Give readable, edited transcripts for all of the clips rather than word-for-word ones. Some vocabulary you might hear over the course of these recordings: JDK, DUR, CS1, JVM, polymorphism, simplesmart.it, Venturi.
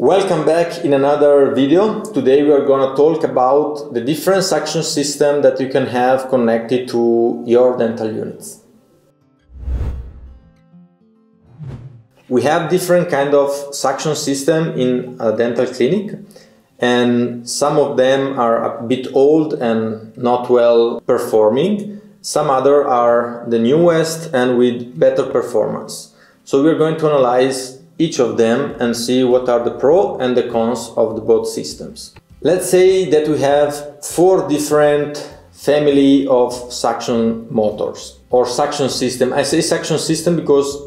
Welcome back in another video. Today we are going to talk about the different suction system that you can have connected to your dental units. We have different kind of suction system in a dental clinic, and some of them are a bit old and not well performing. Some other are the newest and with better performance. So we are going to analyze each of them and see what are the pros and the cons of the both systems. Let's say that we have four different family of suction motors or suction system. I say suction system because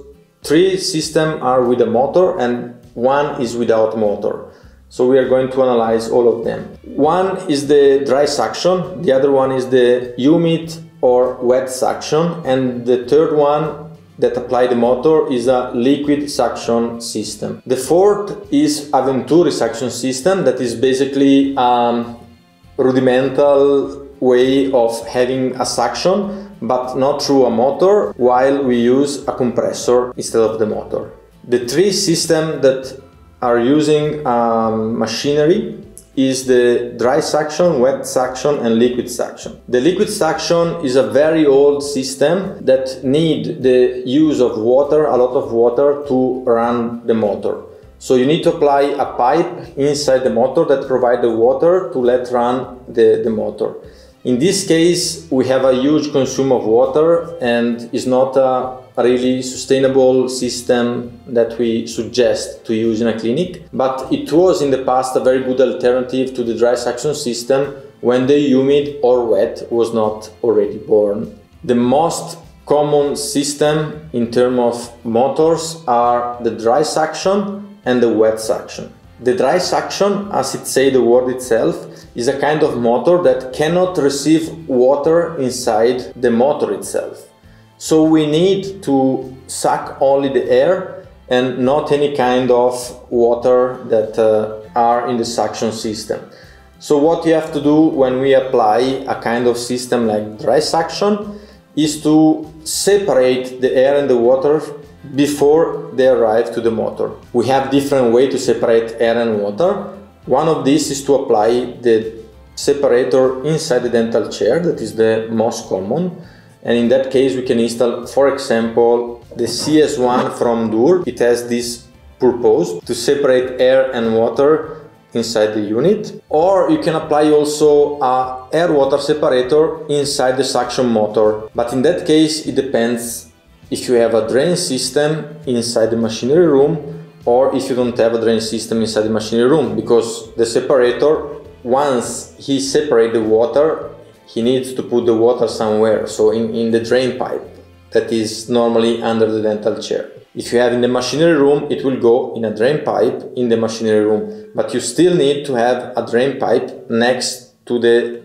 three systems are with a motor and one is without motor. So we are going to analyze all of them. One is the dry suction, the other one is the humid or wet suction, and the third one that apply the motor is a liquid suction system. The fourth is a Venturi suction system that is basically a rudimental way of having a suction but not through a motor, while we use a compressor instead of the motor. The three systems that are using machinery is the dry suction, wet suction and liquid suction. The liquid suction is a very old system that need the use of water, a lot of water, to run the motor. So you need to apply a pipe inside the motor that provides the water to let run the motor. In this case we have a huge consumption of water and it's not a really sustainable system that we suggest to use in a clinic, but it was in the past a very good alternative to the dry suction system when the humid or wet was not already born. The most common system in terms of motors are the dry suction and the wet suction. The dry suction, as it says the word itself, is a kind of motor that cannot receive water inside the motor itself. So we need to suck only the air and not any kind of water that are in the suction system. So what you have to do when we apply a kind of system like dry suction is to separate the air and the water before they arrive to the motor. We have different ways to separate air and water. One of these is to apply the separator inside the dental chair, that is the most common. And in that case we can install, for example, the CS1 from DUR. It has this purpose to separate air and water inside the unit. Or you can apply also a air-water separator inside the suction motor. But in that case it depends if you have a drain system inside the machinery room or if you don't have a drain system inside the machinery room, because the separator, once he separates the water, he needs to put the water somewhere, so in the drain pipe that is normally under the dental chair. If you have in the machinery room, it will go in a drain pipe in the machinery room, but you still need to have a drain pipe next to the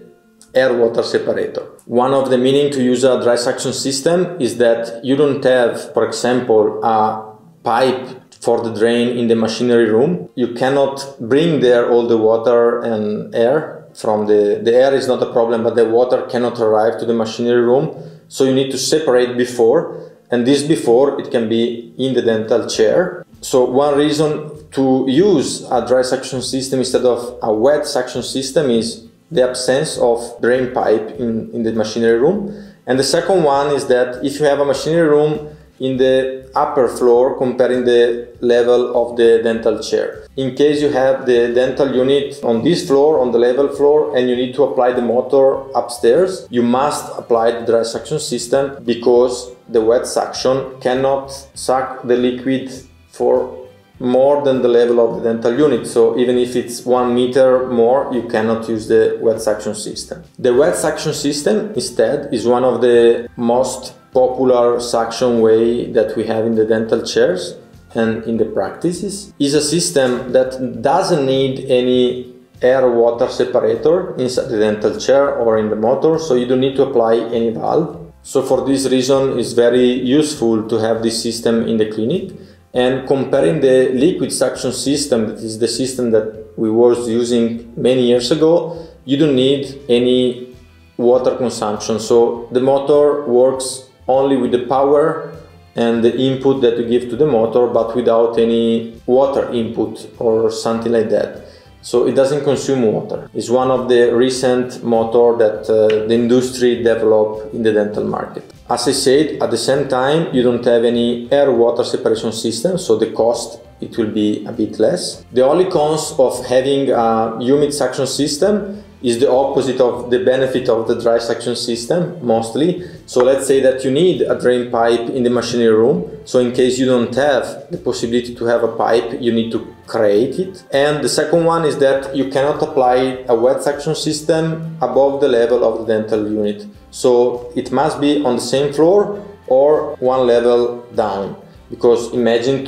air-water separator. One of the meaning to use a dry suction system is that you don't have, for example, a pipe for the drain in the machinery room. You cannot bring there all the water and air from the air is not a problem, but the water cannot arrive to the machinery room, so you need to separate before, and this before it can be in the dental chair. So one reason to use a dry suction system instead of a wet suction system is the absence of drain pipe in the machinery room, and the second one is that if you have a machinery room in the upper floor comparing the level of the dental chair. In case you have the dental unit on this floor, on the level floor, and you need to apply the motor upstairs, you must apply the dry suction system because the wet suction cannot suck the liquid for more than the level of the dental unit. So even if it's 1 meter more, you cannot use the wet suction system. The wet suction system instead is one of the most popular suction way that we have in the dental chairs and in the practices. Is a system that doesn't need any air-water separator inside the dental chair or in the motor, so you don't need to apply any valve. So for this reason it's very useful to have this system in the clinic, and comparing the liquid suction system, that is the system that we was using many years ago, you don't need any water consumption, so the motor works only with the power and the input that you give to the motor, but without any water input or something like that. So it doesn't consume water. It's one of the recent motors that the industry developed in the dental market. As I said, at the same time, you don't have any air-water separation system, so the cost, it will be a bit less. The only cons of having a humid suction system is the opposite of the benefit of the dry suction system, mostly. So let's say that you need a drain pipe in the machinery room. So in case you don't have the possibility to have a pipe, you need to create it. And the second one is that you cannot apply a wet suction system above the level of the dental unit. So it must be on the same floor or one level down. Because imagine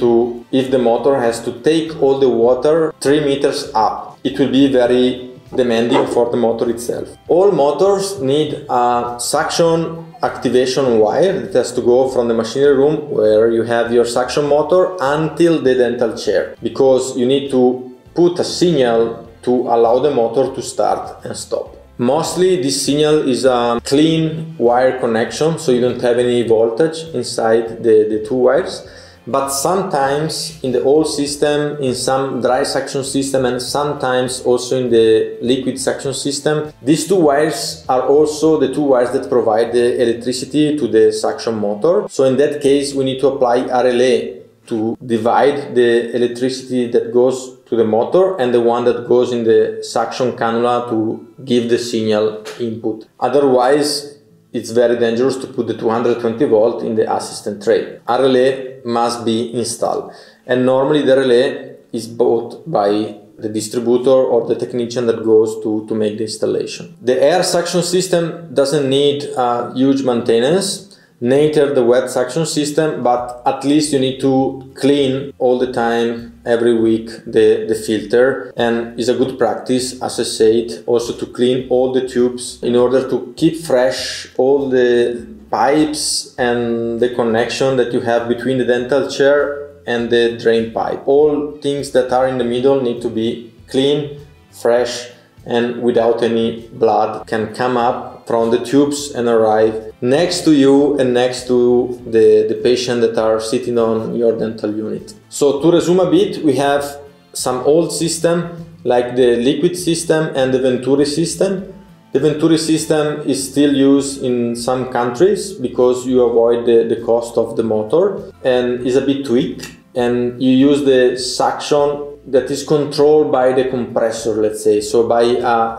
if the motor has to take all the water 3 meters up, it will be very demanding for the motor itself. All motors need a suction activation wire that has to go from the machinery room where you have your suction motor until the dental chair, because you need to put a signal to allow the motor to start and stop. Mostly this signal is a clean wire connection, so you don't have any voltage inside the two wires. But sometimes in the whole system, in some dry suction system and sometimes also in the liquid suction system, these two wires are also the two wires that provide the electricity to the suction motor. So in that case, we need to apply a relay to divide the electricity that goes to the motor and the one that goes in the suction cannula to give the signal input. Otherwise, it's very dangerous to put the 220 volt in the assistant tray. A relay must be installed, and normally the relay is bought by the distributor or the technician that goes to make the installation. The air suction system doesn't need huge maintenance, neither the wet suction system, but at least you need to clean all the time, every week, the filter, and it's a good practice, as I said, also to clean all the tubes in order to keep fresh all the pipes and the connection that you have between the dental chair and the drain pipe. All things that are in the middle need to be clean, fresh, and without any blood can come up from the tubes and arrive next to you and next to the patient that are sitting on your dental unit. So to resume a bit, we have some old system like the liquid system and the Venturi system. The Venturi system is still used in some countries because you avoid the cost of the motor and is a bit tweaked, and you use the suction that is controlled by the compressor, let's say, so by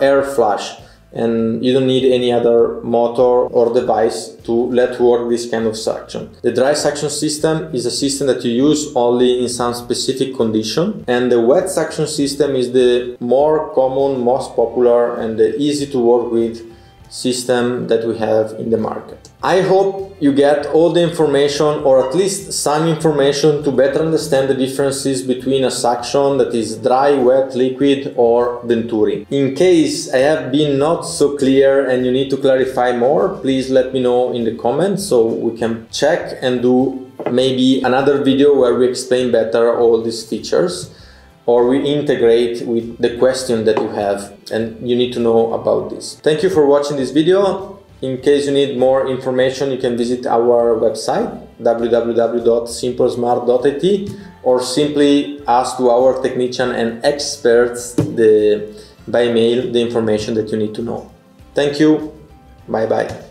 air flush, and you don't need any other motor or device to let work this kind of suction. The dry suction system is a system that you use only in some specific condition, and the wet suction system is the more common, most popular, and the easy to work with system that we have in the market. I hope you get all the information, or at least some information, to better understand the differences between a suction that is dry, wet, liquid or Venturi. In case I have been not so clear and you need to clarify more, please let me know in the comments so we can check and do maybe another video where we explain better all these features, or we integrate with the question that you have and you need to know about this. Thank you for watching this video. In case you need more information, you can visit our website www.simplesmart.it, or simply ask to our technician and experts by mail the information that you need to know. Thank you. Bye bye.